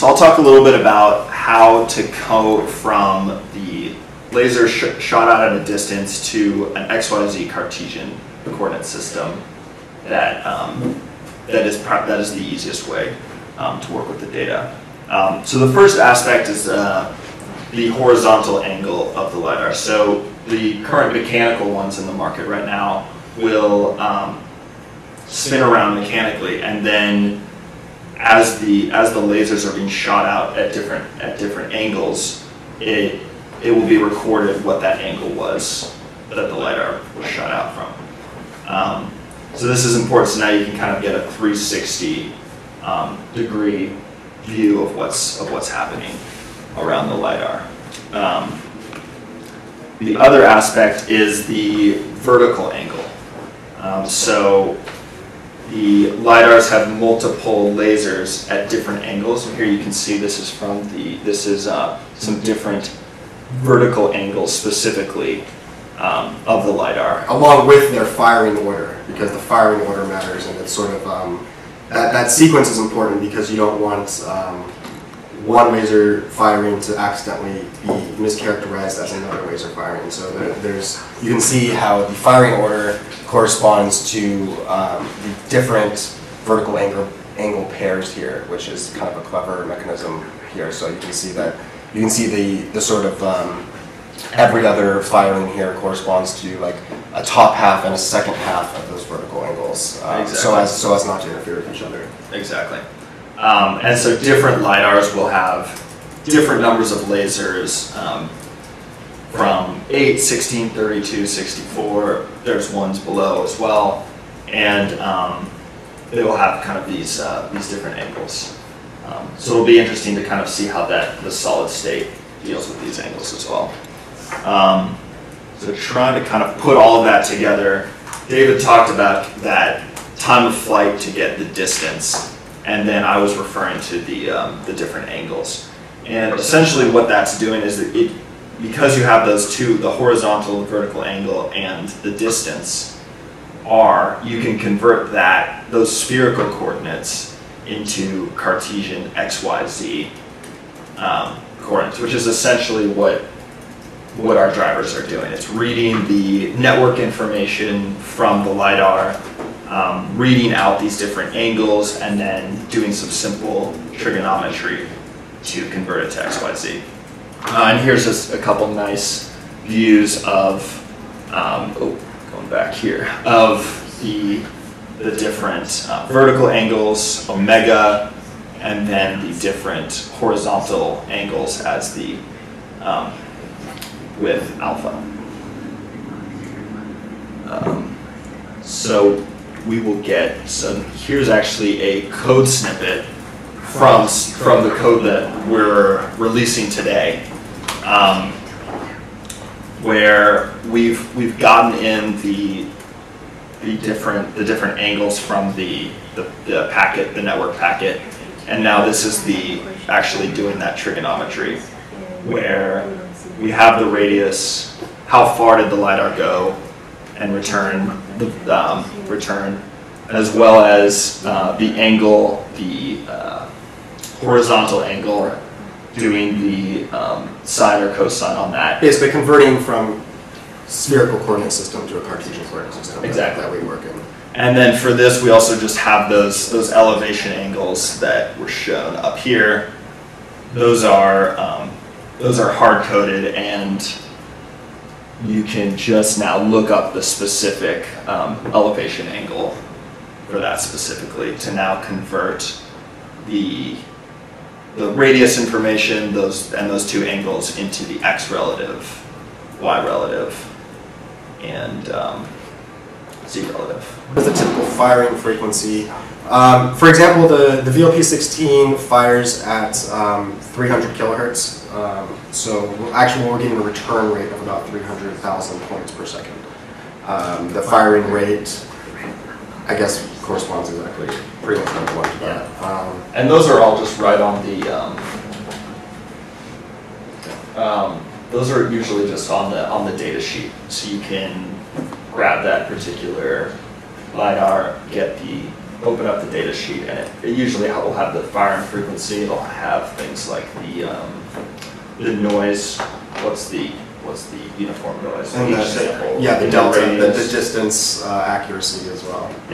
So I'll talk a little bit about how to go from the laser shot out at a distance to an XYZ Cartesian coordinate system that is the easiest way to work with the data. So the first aspect is the horizontal angle of the LiDAR. So the current mechanical ones in the market right now will spin around mechanically, and then as the lasers are being shot out at different angles, it will be recorded what that angle was that the LiDAR was shot out from. So this is important. So now you can kind of get a 360 degree view of what's happening around the LiDAR. The other aspect is the vertical angle. So the LiDARs have multiple lasers at different angles. And here you can see this is from the some different vertical angles specifically of the LiDAR, along with their firing order, because the firing order matters, and it's sort of that sequence is important because you don't want one laser firing to accidentally be mischaracterized as another laser firing. So you can see how the firing order corresponds to the different vertical angle pairs here, which is kind of a clever mechanism here. So you can see that the sort of every other firing here corresponds to like a top half and a second half of those vertical angles, exactly. so as not to interfere with each other. Exactly. And so different LiDARs will have different numbers of lasers from 8, 16, 32, 64. There's ones below as well. And they will have kind of these different angles. So it'll be interesting to kind of see how the solid state deals with these angles as well. So trying to kind of put all of that together, David talked about that time of flight to get the distance. And then I was referring to the different angles, and essentially what that's doing is that because you have those two, the horizontal and vertical angle and the distance, you can convert those spherical coordinates into Cartesian XYZ coordinates, which is essentially what our drivers are doing. It's reading the network information from the LiDAR. Reading out these different angles and then doing some simple trigonometry to convert it to XYZ. And here's just a couple nice views of the different vertical angles, omega, and then the different horizontal angles as the with alpha. So we will get, so here's actually a code snippet from the code that we're releasing today, where we've gotten in the different angles from the packet, the network packet, and now this is actually doing that trigonometry where we have the radius, how far did the LiDAR go, and return as well as the angle, the horizontal angle, doing the sine or cosine on that. Basically converting from spherical coordinate system to a Cartesian coordinate system. Exactly. That way we work in. And then for this, we also just have those elevation angles that were shown up here. Those are hard coded, and you can just now look up the specific elevation angle for that specifically to now convert the radius information, those two angles, into the x relative, y relative, and z relative. With a typical firing frequency, for example, the VLP16 fires at 300 kilohertz. So actually we're getting a return rate of about 300,000 points per second. The firing rate, I guess, corresponds exactly pretty much to that. And those are all just right on the. Those are usually just on the data sheet, so you can grab that particular LiDAR, get the open up the data sheet, and it usually will have the firing frequency. It'll have things like the noise. What's the uniform noise? And the delta, the distance accuracy as well.